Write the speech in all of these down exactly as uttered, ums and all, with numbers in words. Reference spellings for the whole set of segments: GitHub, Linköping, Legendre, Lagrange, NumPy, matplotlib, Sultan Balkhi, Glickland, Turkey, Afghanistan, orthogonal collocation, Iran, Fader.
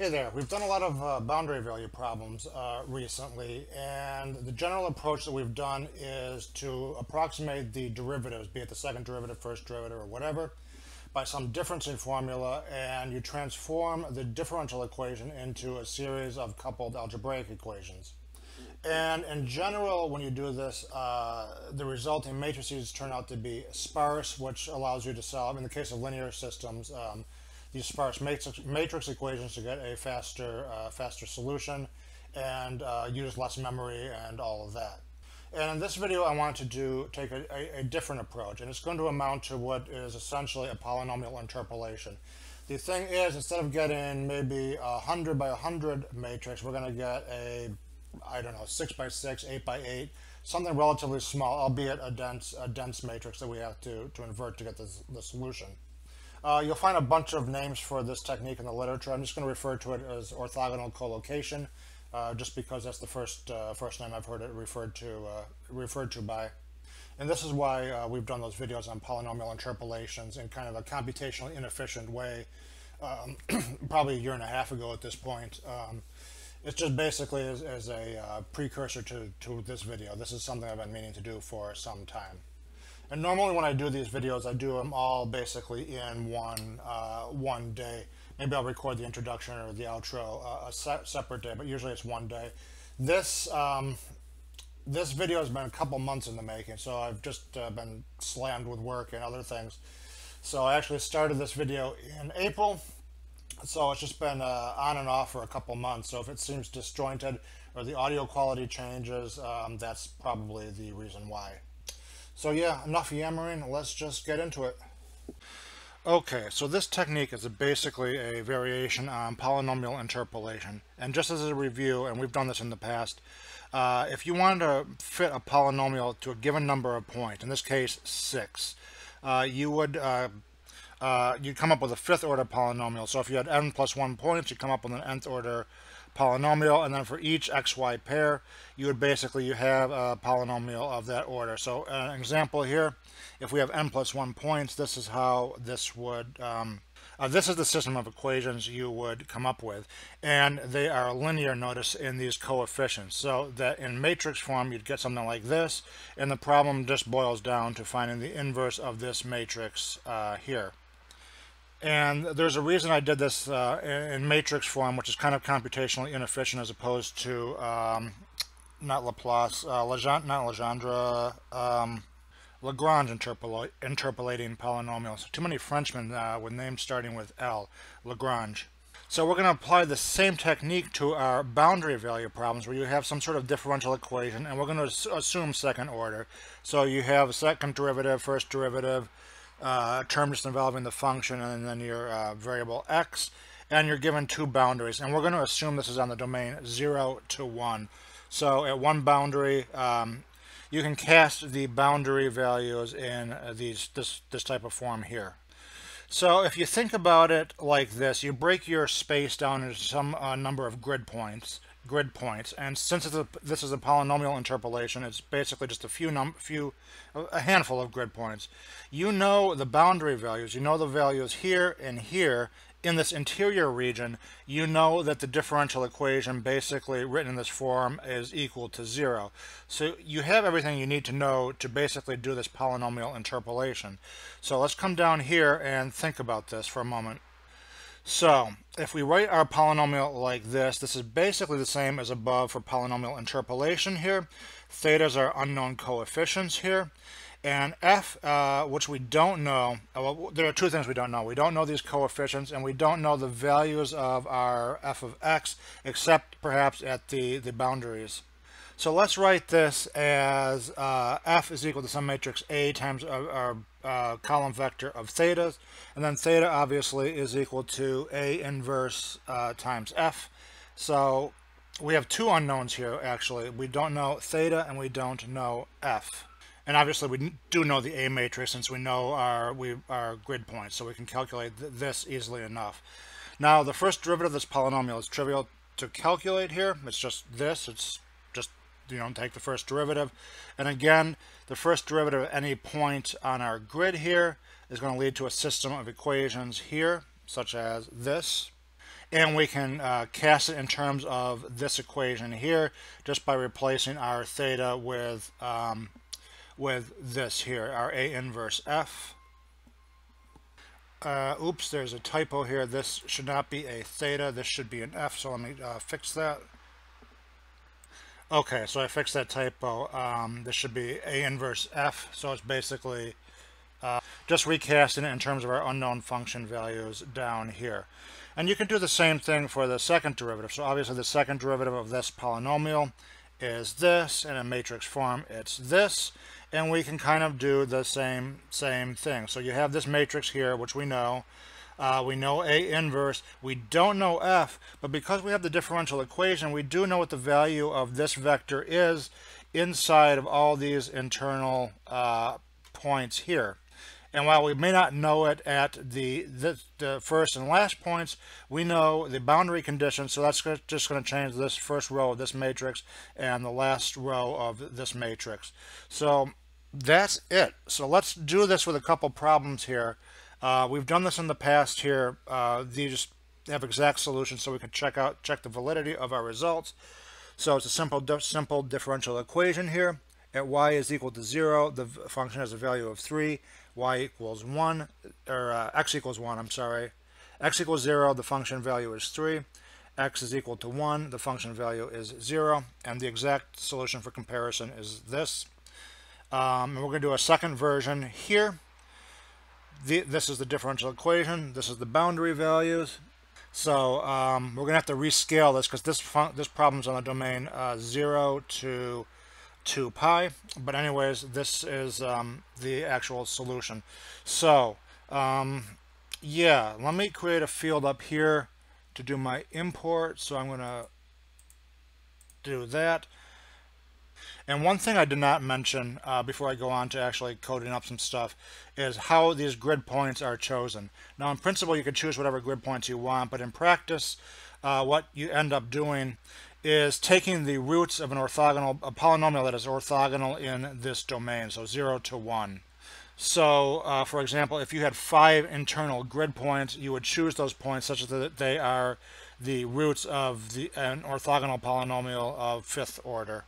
Hey there, we've done a lot of uh, boundary value problems uh, recently, and the general approach that we've done is to approximate the derivatives, be it the second derivative, first derivative, or whatever, by some differencing formula, and you transform the differential equation into a series of coupled algebraic equations. And in general, when you do this, uh, the resulting matrices turn out to be sparse, which allows you to solve, in the case of linear systems, um, these sparse matrix, matrix equations to get a faster uh, faster solution and uh, use less memory and all of that. And in this video I want to do take a, a, a different approach, and it's going to amount to what is essentially a polynomial interpolation. The thing is, instead of getting maybe a one hundred by one hundred matrix, we're going to get a, I don't know, six by six, eight by eight, something relatively small, albeit a dense, a dense matrix that we have to, to invert to get this, the solution. Uh, you'll find a bunch of names for this technique in the literature. I'm just going to refer to it as orthogonal collocation, uh, just because that's the first uh, first name I've heard it referred to uh, referred to by. And this is why uh, we've done those videos on polynomial interpolations in kind of a computationally inefficient way, um, probably a year and a half ago at this point. Um, it's just basically as, as a uh, precursor to, to this video. This is something I've been meaning to do for some time. And normally when I do these videos, I do them all basically in one uh, one day. Maybe I'll record the introduction or the outro uh, a se separate day, but usually it's one day. This um, this video has been a couple months in the making, so I've just uh, been slammed with work and other things. So I actually started this video in April, so it's just been uh, on and off for a couple months. So if it seems disjointed or the audio quality changes, um, that's probably the reason why. So yeah, enough yammering, let's just get into it. Okay, so this technique is a basically a variation on polynomial interpolation. And just as a review, and we've done this in the past, uh, if you wanted to fit a polynomial to a given number of points, in this case six, uh, you would uh, uh, you'd come up with a fifth order polynomial. So if you had n plus one points, you'd come up with an nth order polynomial, and then for each xy pair you would basically you have a polynomial of that order. So an example here, if we have n plus one points, this is how this would um, uh, this is the system of equations you would come up with, and they are linear, notice, in these coefficients, so that in matrix form you'd get something like this, and the problem just boils down to finding the inverse of this matrix uh, here. And there's a reason I did this uh, in matrix form, which is kind of computationally inefficient as opposed to um, not Laplace, uh, Legendre, not Legendre, um, Lagrange interpol interpolating polynomials. Too many Frenchmen uh, with names starting with L, Lagrange. So we're going to apply the same technique to our boundary value problems where you have some sort of differential equation, and we're going to assume second order. So you have second derivative, first derivative, Uh, term just involving the function and then your uh, variable x, and you're given two boundaries, and we're going to assume this is on the domain zero to one. So at one boundary um, you can cast the boundary values in these this this type of form here. So if you think about it like this, you break your space down into some uh, number of grid points grid points, and since it's a, this is a polynomial interpolation, it's basically just a few num few a handful of grid points. You know the boundary values, you know the values here and here in this interior region. You know that the differential equation basically written in this form is equal to zero. So you have everything you need to know to basically do this polynomial interpolation. So let's come down here and think about this for a moment. So if we write our polynomial like this, this is basically the same as above for polynomial interpolation here. Thetas are unknown coefficients here. And f, uh, which we don't know, well, there are two things we don't know. We don't know these coefficients, and we don't know the values of our f of x, except perhaps at the, the boundaries. So let's write this as uh, f is equal to some matrix A times our uh, uh, column vector of thetas, and then theta obviously is equal to A inverse uh, times f. So we have two unknowns here actually. We don't know theta and we don't know f. And obviously we do know the A matrix since we know our, we, our grid points, so we can calculate th this easily enough. Now the first derivative of this polynomial is trivial to calculate here. It's just this. It's just you know, take the first derivative, and again the first derivative at any point on our grid here is going to lead to a system of equations here, such as this, and we can uh, cast it in terms of this equation here just by replacing our theta with um, with this here, our A inverse F. Uh, oops, there's a typo here. This should not be a theta. This should be an F, so let me uh, fix that. Okay, so I fixed that typo. Um, this should be A inverse F, so it's basically uh, just recasting it in terms of our unknown function values down here. And you can do the same thing for the second derivative. So obviously the second derivative of this polynomial is this, and in a matrix form it's this, and we can kind of do the same same thing. So you have this matrix here, which we know. Uh, we know A inverse, we don't know F, but because we have the differential equation, we do know what the value of this vector is inside of all these internal uh, points here. And while we may not know it at the, the, the first and last points, we know the boundary conditions, so that's just going to change this first row of this matrix and the last row of this matrix. So that's it. So let's do this with a couple problems here. Uh, we've done this in the past here. Uh, these have exact solutions, so we can check out check the validity of our results. So it's a simple simple differential equation here. At y is equal to zero, the function has a value of three. Y equals one, or uh, x equals one. I'm sorry. X equals zero. The function value is three. X is equal to one. The function value is zero. And the exact solution for comparison is this. Um, and we're going to do a second version here. The, this is the differential equation. This is the boundary values. So um, we're going to have to rescale this because this fun this problem's on the domain uh, zero to two pi. But anyways, this is um, the actual solution. So um, yeah, let me create a field up here to do my import. So I'm going to do that. And one thing I did not mention uh, before I go on to actually coding up some stuff is how these grid points are chosen. Now, in principle, you can choose whatever grid points you want, but in practice, uh, what you end up doing is taking the roots of an orthogonal, a polynomial that is orthogonal in this domain, so zero to one. So, uh, for example, if you had five internal grid points, you would choose those points such that they are the roots of the, an orthogonal polynomial of fifth order.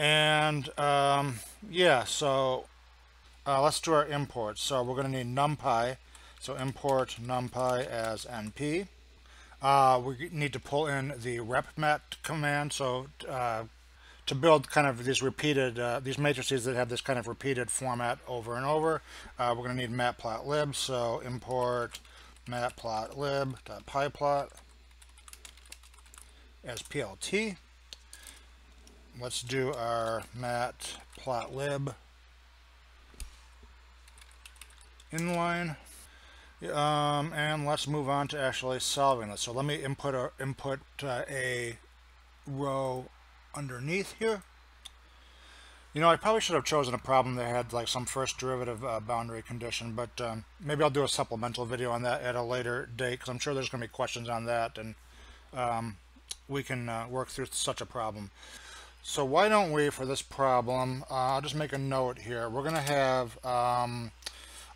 And um, yeah, so uh, let's do our import. So we're going to need NumPy. So import NumPy as N P. Uh, we need to pull in the repmat command. So uh, to build kind of these repeated, uh, these matrices that have this kind of repeated format over and over, uh, we're going to need matplotlib. So import matplotlib.pyplot as P L T. Let's do our matplotlib inline, um, and let's move on to actually solving this. So let me input a, input uh, a row underneath here. You know, I probably should have chosen a problem that had like some first derivative uh, boundary condition, but um, maybe I'll do a supplemental video on that at a later date because I'm sure there's going to be questions on that, and um, we can uh, work through such a problem. So why don't we, for this problem, uh, I'll just make a note here. We're going to have um,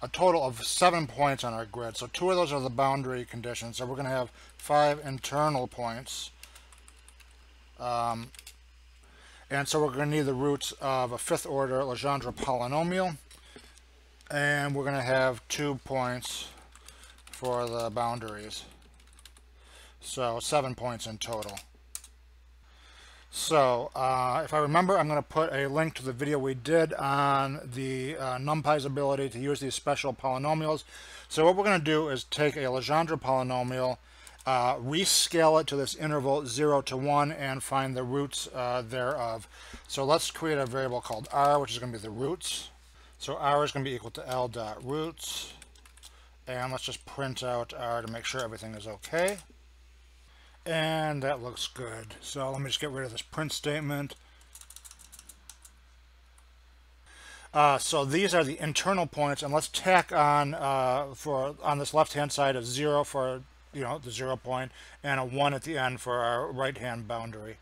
a total of seven points on our grid. So two of those are the boundary conditions. So we're going to have five internal points. Um, and so we're going to need the roots of a fifth order Legendre polynomial. And we're going to have two points for the boundaries. So seven points in total. So uh, if I remember, I'm going to put a link to the video we did on the uh, NumPy's ability to use these special polynomials. So what we're going to do is take a Legendre polynomial, uh, rescale it to this interval zero to one, and find the roots uh, thereof. So let's create a variable called r, which is going to be the roots. So r is going to be equal to l dot roots, and let's just print out r to make sure everything is okay. And that looks good. So let me just get rid of this print statement. Uh, so these are the internal points, and let's tack on uh, for on this left-hand side a zero for, you know, the zero point, and a one at the end for our right-hand boundary.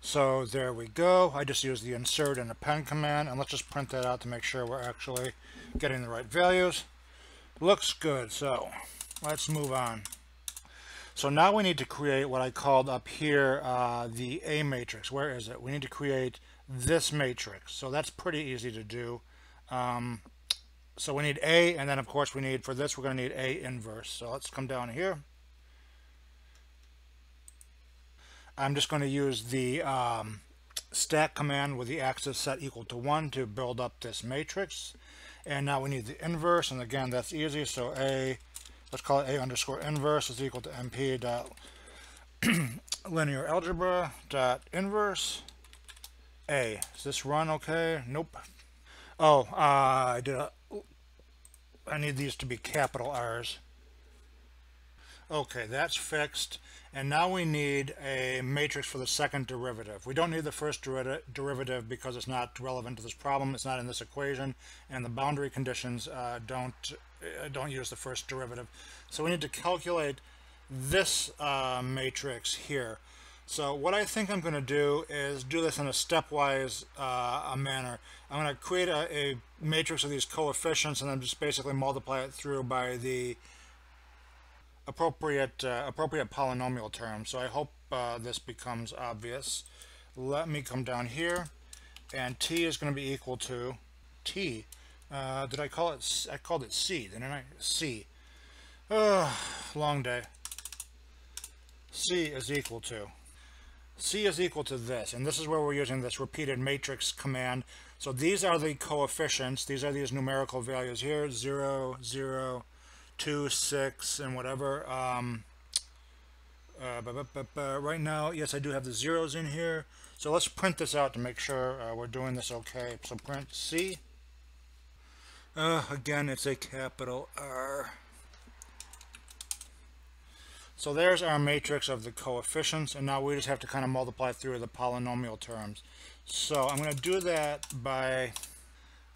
So there we go. I just used the insert and append command, and let's just print that out to make sure we're actually getting the right values. Looks good. So let's move on. So now we need to create what I called up here uh, the A matrix. Where is it? We need to create this matrix. So that's pretty easy to do. Um, so we need A, and then of course we need, for this, we're going to need A inverse. So let's come down here. I'm just going to use the um, stack command with the axis set equal to one to build up this matrix. And now we need the inverse, and again, that's easy. So A, let's call it A underscore inverse is equal to M P dot linear algebra dot inverse A. Is this run okay? Nope. Oh, uh, I did a, I need these to be capital R's. Okay, that's fixed. And now we need a matrix for the second derivative. We don't need the first deri derivative because it's not relevant to this problem. It's not in this equation, and the boundary conditions uh, don't uh, don't use the first derivative. So we need to calculate this uh, matrix here. So what I think I'm going to do is do this in a stepwise uh, manner. I'm going to create a, a matrix of these coefficients, and then just basically multiply it through by the appropriate uh, appropriate polynomial term. So I hope uh, this becomes obvious. Let me come down here, and t is going to be equal to t. Uh, did I call it? I called it c, didn't I? C. Ugh, long day. C is equal to c is equal to this, and this is where we're using this repeated matrix command. So these are the coefficients. These are these numerical values here: zero, zero. Two, six, and whatever. Um, uh, but, but, but, but right now, yes, I do have the zeros in here. So let's print this out to make sure uh, we're doing this okay. So print C. Uh, again, it's a capital R. So there's our matrix of the coefficients, and now we just have to kind of multiply through the polynomial terms. So I'm going to do that by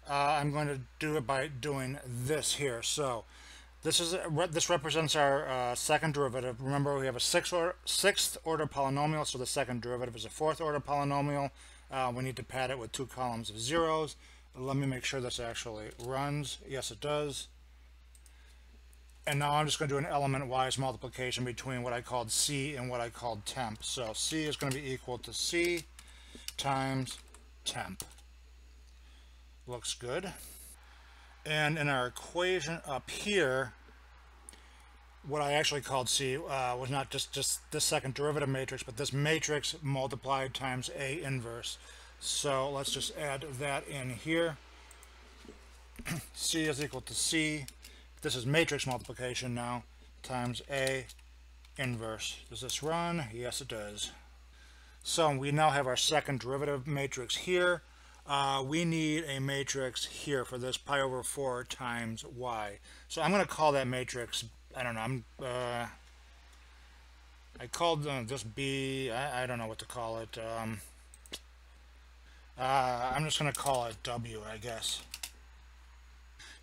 uh, I'm going to do it by doing this here. So This is this represents our uh, second derivative. Remember, we have a sixth order, sixth order polynomial, so the second derivative is a fourth order polynomial. Uh, we need to pad it with two columns of zeros. Let me make sure this actually runs. Yes, it does. And now I'm just going to do an element-wise multiplication between what I called C and what I called temp. So C is going to be equal to C times temp. Looks good. And in our equation up here, what I actually called C uh, was not just, just this second derivative matrix, but this matrix multiplied times A inverse. So let's just add that in here. C is equal to C. This is matrix multiplication now, times A inverse. Does this run? Yes, it does. So we now have our second derivative matrix here. Uh, we need a matrix here for this pi over four times y. So I'm going to call that matrix, I don't know, I'm, uh, I called uh, this B, I, I don't know what to call it. Um, uh, I'm just going to call it W, I guess.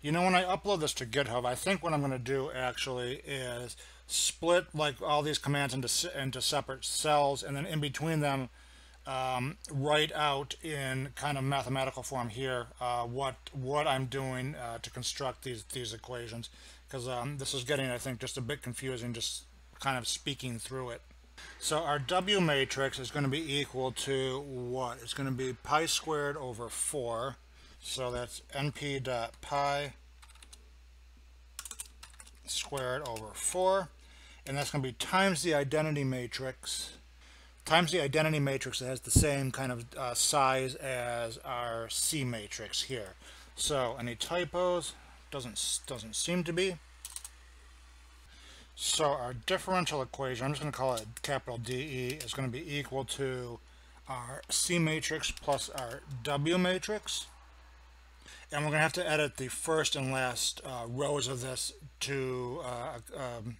You know, when I upload this to GitHub, I think what I'm going to do actually is split like all these commands into, into separate cells, and then in between them, Um, write out in kind of mathematical form here uh, what what I'm doing uh, to construct these these equations, because um, this is getting, I think, just a bit confusing just kind of speaking through it. So our W matrix is going to be equal to what? It's going to be pi squared over four. So that's N P dot pi squared over four, and that's going to be times the identity matrix. times the identity matrix that has the same kind of uh, size as our C matrix here. So any typos? Doesn't, doesn't seem to be. So our differential equation, I'm just going to call it capital D E, is going to be equal to our C matrix plus our W matrix. And we're going to have to edit the first and last uh, rows of this to uh, um,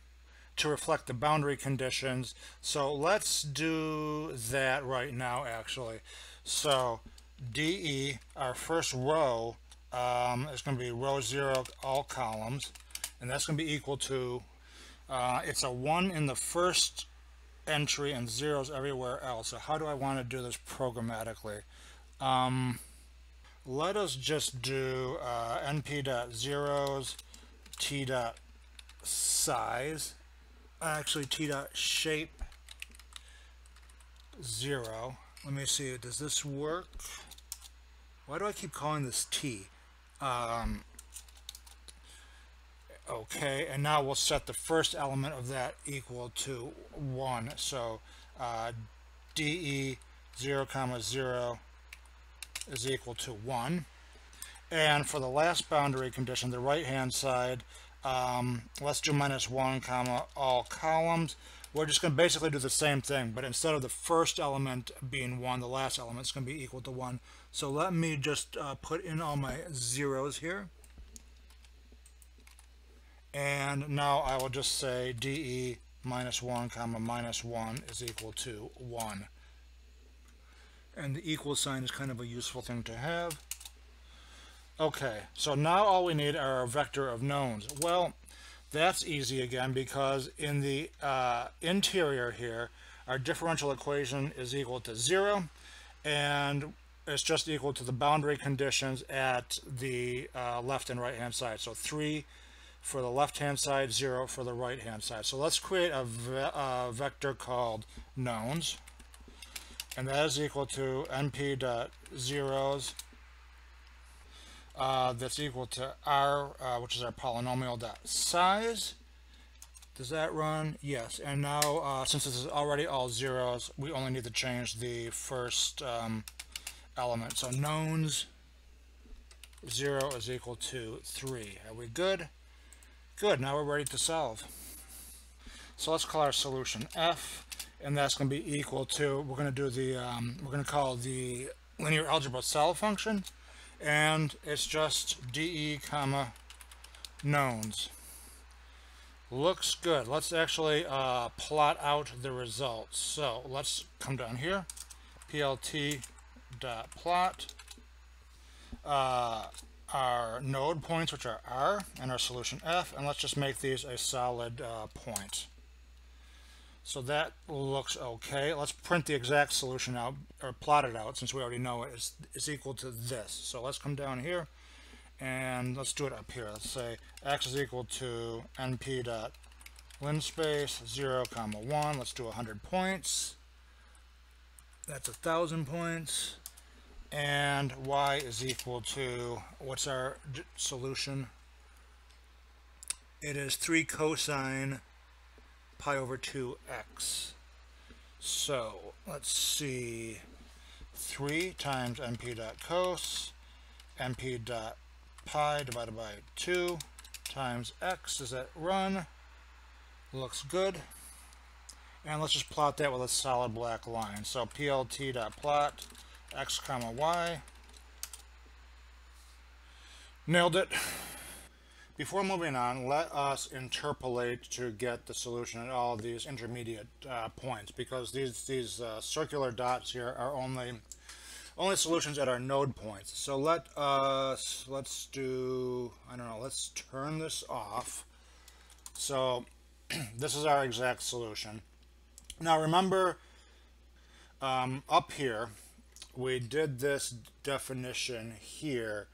to reflect the boundary conditions. So let's do that right now, actually. So D E, our first row, um, is going to be row zero, all columns, and that's going to be equal to, uh, it's a one in the first entry and zeros everywhere else. So how do I want to do this programmatically? Um, let us just do uh, np.zeros, t.size, actually t dot shape zero. Let me see, does this work? Why do I keep calling this t? Um, okay, and now we'll set the first element of that equal to one. So uh, de zero comma zero is equal to one. And for the last boundary condition, the right hand side, um, let's do minus one comma all columns. We're just going to basically do the same thing, but instead of the first element being one, the last element is going to be equal to one. So let me just uh, put in all my zeros here. And now I will just say de minus one comma minus one is equal to one. And the equal sign is kind of a useful thing to have. Okay, so now all we need are a vector of knowns. Well, that's easy again, because in the uh, interior here, our differential equation is equal to zero, and it's just equal to the boundary conditions at the uh, left and right hand side. So three for the left hand side, zero for the right hand side. So let's create a, ve a vector called knowns, and that is equal to np.zeros. Uh, that's equal to r, uh, which is our polynomial dot size. Does that run? Yes. And now, uh, since this is already all zeros, we only need to change the first um, element. So knowns zero is equal to three. Are we good? Good. Now we're ready to solve. So let's call our solution f, and that's going to be equal to. We're going to do the. Um, we're going to call the linear algebra cell function. And it's just de comma knowns. Looks good. Let's actually uh, plot out the results. So let's come down here, plt dot plot uh, our node points, which are r, and our solution f, and let's just make these a solid uh, point. So that looks okay. Let's print the exact solution out, or plot it out, since we already know it. It's, it's equal to this. So let's come down here, and let's do it up here. Let's say x is equal to np.linspace zero comma one. Let's do one hundred points. That's one thousand points. And y is equal to, what's our solution? It is three cosine pi over two x. So let's see, three times np dot cos, np dot pi divided by two times x. Does that run? Looks good. And let's just plot that with a solid black line. So plt dot plot x comma y. Nailed it. Before moving on, let us interpolate to get the solution at all these intermediate uh, points, because these these uh, circular dots here are only only solutions at our node points. So let us let's do I don't know. Let's turn this off. So this is our exact solution. Now remember, um, up here we did this definition here.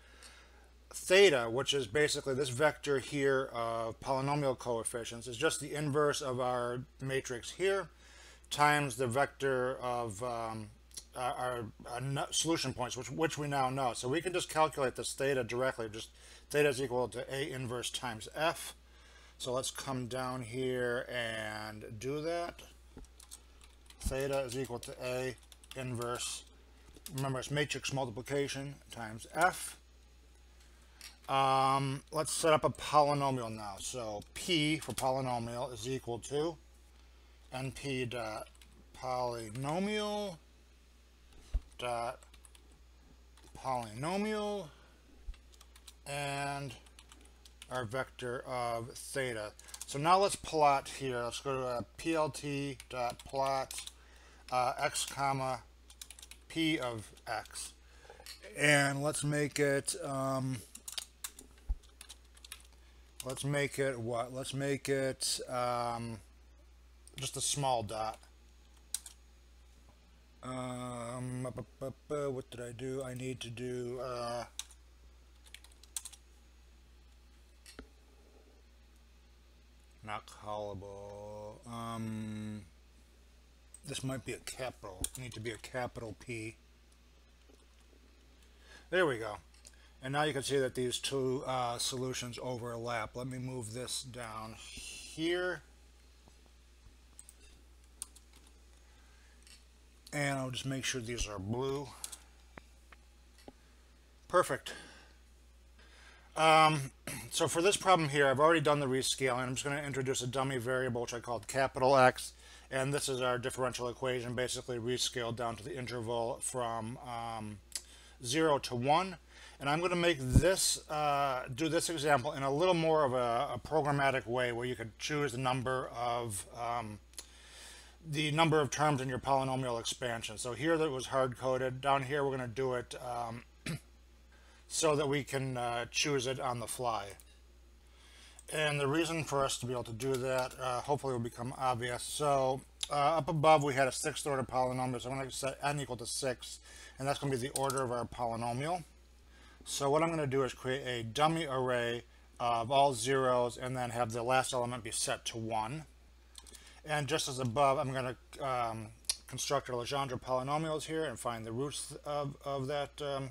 Theta, which is basically this vector here of polynomial coefficients, is just the inverse of our matrix here times the vector of um, our, our solution points, which, which we now know. So we can just calculate this theta directly. Just theta is equal to A inverse times F. So let's come down here and do that. Theta is equal to A inverse. Remember, it's matrix multiplication times F. Um, let's set up a polynomial now. So P for polynomial is equal to np dot polynomial dot polynomial and our vector of theta. So now let's plot here. Let's go to uh, plt dot plot uh, x comma p of x, and let's make it. Um, Let's make it what? Let's make it um, just a small dot. Um, what did I do? I need to do. Uh, not callable. Um, this might be a capital. It needs to be a capital P. There we go. And now you can see that these two uh, solutions overlap. Let me move this down here. And I'll just make sure these are blue. Perfect. Um, so for this problem here, I've already done the rescaling. I'm just going to introduce a dummy variable, which I called capital X. And this is our differential equation, basically rescaled down to the interval from um, zero to one. And I'm going to make this, uh, do this example in a little more of a, a programmatic way, where you could choose the number of um, the number of terms in your polynomial expansion. So here that was hard-coded. Down here we're going to do it um, so that we can uh, choose it on the fly. And the reason for us to be able to do that uh, hopefully will become obvious. So uh, up above we had a sixth order polynomial, so I'm going to set n equal to six, and that's going to be the order of our polynomial. So what I'm going to do is create a dummy array of all zeros and then have the last element be set to one. And just as above, I'm going to um, construct our Legendre polynomials here and find the roots of, of that um,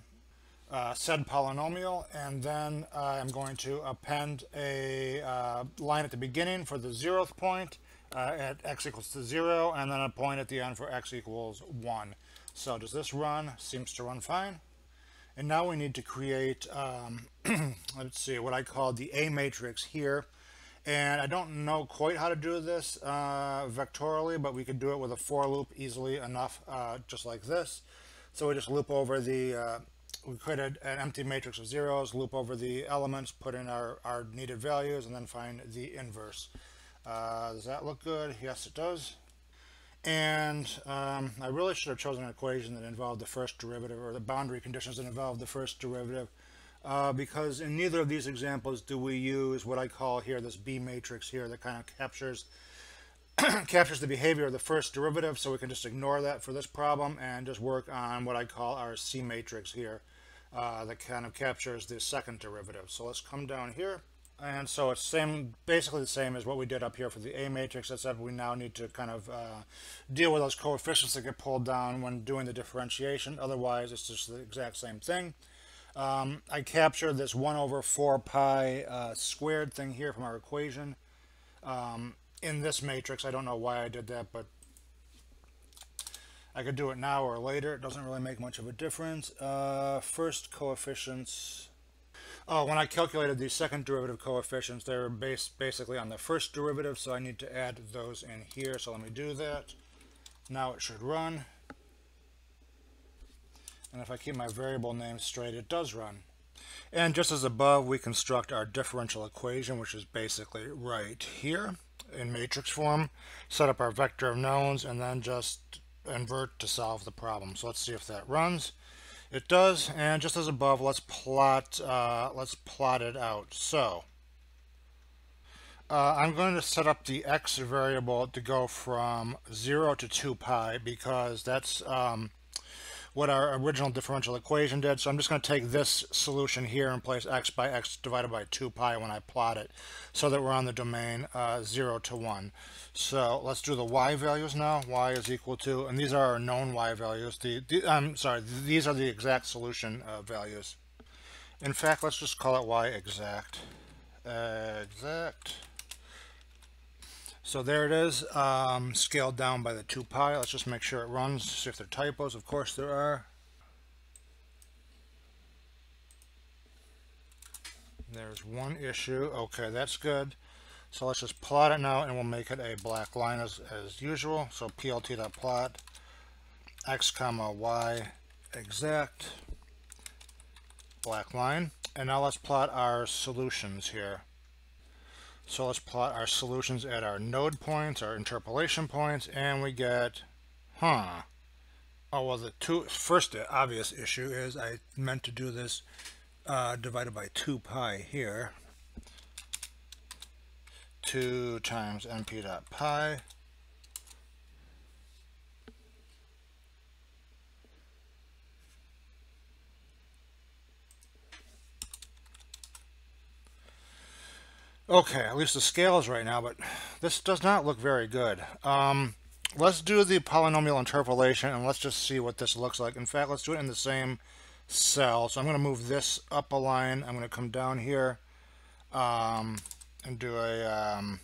uh, said polynomial. And then uh, I'm going to append a uh, line at the beginning for the zeroth point uh, at x equals to zero, and then a point at the end for x equals one. So does this run? Seems to run fine. And now we need to create, um, let's see, what I call the A matrix here. And I don't know quite how to do this uh, vectorially, but we could do it with a for loop easily enough, uh, just like this. So we just loop over the, uh, we created an empty matrix of zeros, loop over the elements, put in our, our needed values, and then find the inverse. Uh, does that look good? Yes, it does. And um, I really should have chosen an equation that involved the first derivative, or the boundary conditions that involved the first derivative. Uh, because in neither of these examples do we use what I call here this B matrix here that kind of captures captures the behavior of the first derivative, so we can just ignore that for this problem and just work on what I call our C matrix here uh, that kind of captures the second derivative. So let's come down here, and so it's same, basically the same as what we did up here for the A matrix, except we now need to kind of uh, deal with those coefficients that get pulled down when doing the differentiation. Otherwise it's just the exact same thing. Um, I captured this one over four pi uh, squared thing here from our equation um, in this matrix. I don't know why I did that, but I could do it now or later. It doesn't really make much of a difference. Uh, first coefficients. Oh, when I calculated the second derivative coefficients, they were based basically on the first derivative, so I need to add those in here. So let me do that. Now it should run. And if I keep my variable name straight, it does run. And just as above, we construct our differential equation, which is basically right here in matrix form, set up our vector of knowns, and then just invert to solve the problem. So let's see if that runs. It does. And just as above, let's plot, uh, let's plot it out. So uh, I'm going to set up the x variable to go from zero to two pi, because that's um, what our original differential equation did. So I'm just going to take this solution here and place x by x divided by two pi when I plot it, so that we're on the domain uh, zero to one. So let's do the y values now. Y is equal to, and these are our known y values. The, the I'm sorry, these are the exact solution uh, values. In fact, let's just call it y exact. Uh, exact. So there it is, um, scaled down by the two pi. Let's just make sure it runs, see if there are typos. Of course there are. There's one issue. Okay, that's good. So let's just plot it now, and we'll make it a black line as, as usual. So plt.plot x comma y exact black line. And now let's plot our solutions here. So let's plot our solutions at our node points, our interpolation points, and we get, huh. Oh, well, the two, first obvious issue is I meant to do this uh, divided by two pi here. two times np.pi. Okay, at least the scale is right now, but this does not look very good. Um, let's do the polynomial interpolation, and let's just see what this looks like. In fact, let's do it in the same cell. So I'm going to move this up a line. I'm going to come down here um, and do a um,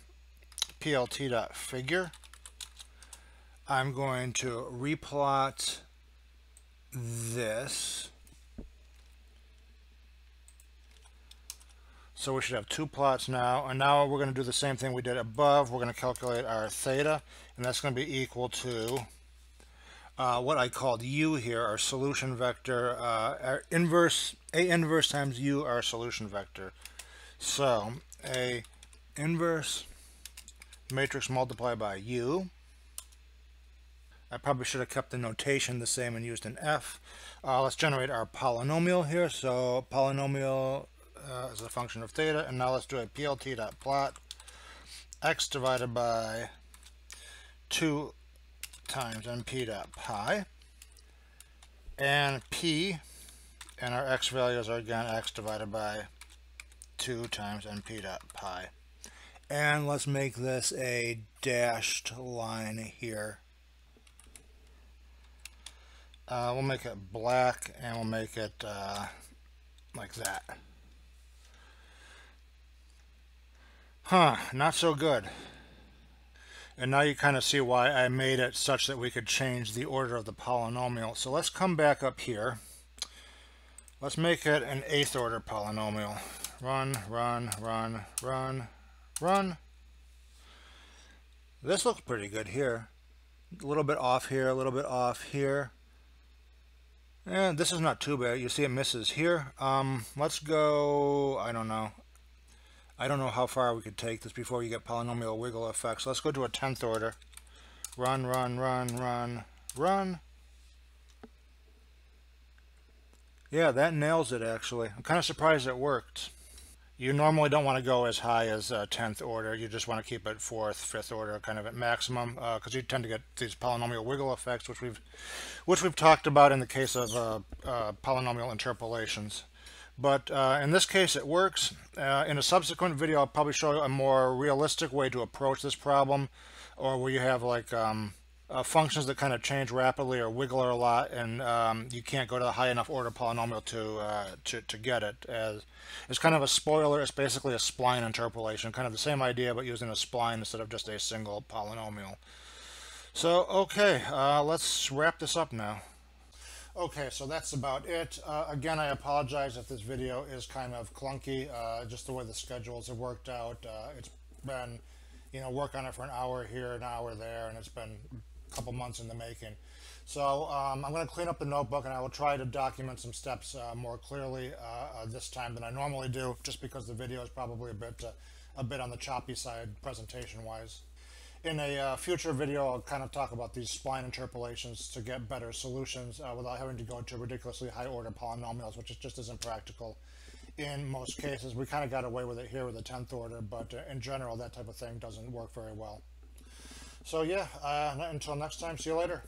plt.figure. I'm going to replot this. So we should have two plots now, and now we're going to do the same thing we did above. We're going to calculate our theta, and that's going to be equal to uh, what I called u here, our solution vector, uh, our inverse, a inverse times u, our solution vector. So a inverse matrix multiplied by u. I probably should have kept the notation the same and used an f. Uh, let's generate our polynomial here. So polynomial Uh, as a function of theta, and now let's do a plt.plot x divided by two times np.pi, and p, and our x values are again x divided by two times np.pi. And let's make this a dashed line here. Uh, we'll make it black, and we'll make it uh, like that. Huh, not so good. And now you kind of see why I made it such that we could change the order of the polynomial. So let's come back up here. Let's make it an eighth order polynomial. Run, run, run, run, run. This looks pretty good here. A little bit off here, a little bit off here. And this is not too bad. You see it misses here. Um, let's go, I don't know. I don't know how far we could take this before you get polynomial wiggle effects. Let's go to a tenth order. Run, run, run, run, run. Yeah, that nails it, actually. I'm kind of surprised it worked. You normally don't want to go as high as uh, tenth order. You just want to keep it fourth, fifth order, kind of at maximum, because uh, you tend to get these polynomial wiggle effects, which we've, which we've talked about in the case of uh, uh, polynomial interpolations. But uh, in this case, it works. Uh, in a subsequent video, I'll probably show you a more realistic way to approach this problem, or where you have like um, uh, functions that kind of change rapidly or wiggle a lot, and um, you can't go to the high enough order polynomial to uh, to, to get it. As it's kind of a spoiler. It's basically a spline interpolation, kind of the same idea, but using a spline instead of just a single polynomial. So okay, uh, let's wrap this up now. Okay, so that's about it. Uh, again, I apologize if this video is kind of clunky, uh, just the way the schedules have worked out. Uh, it's been, you know, work on it for an hour here, an hour there, and it's been a couple months in the making. So um, I'm going to clean up the notebook, and I will try to document some steps uh, more clearly uh, uh, this time than I normally do, just because the video is probably a bit, uh, a bit on the choppy side presentation-wise. In a uh, future video, I'll kind of talk about these spline interpolations to get better solutions uh, without having to go to ridiculously high-order polynomials, which is just isn't practical in most cases. We kind of got away with it here with the tenth order, but uh, in general, that type of thing doesn't work very well. So yeah, uh, until next time, see you later.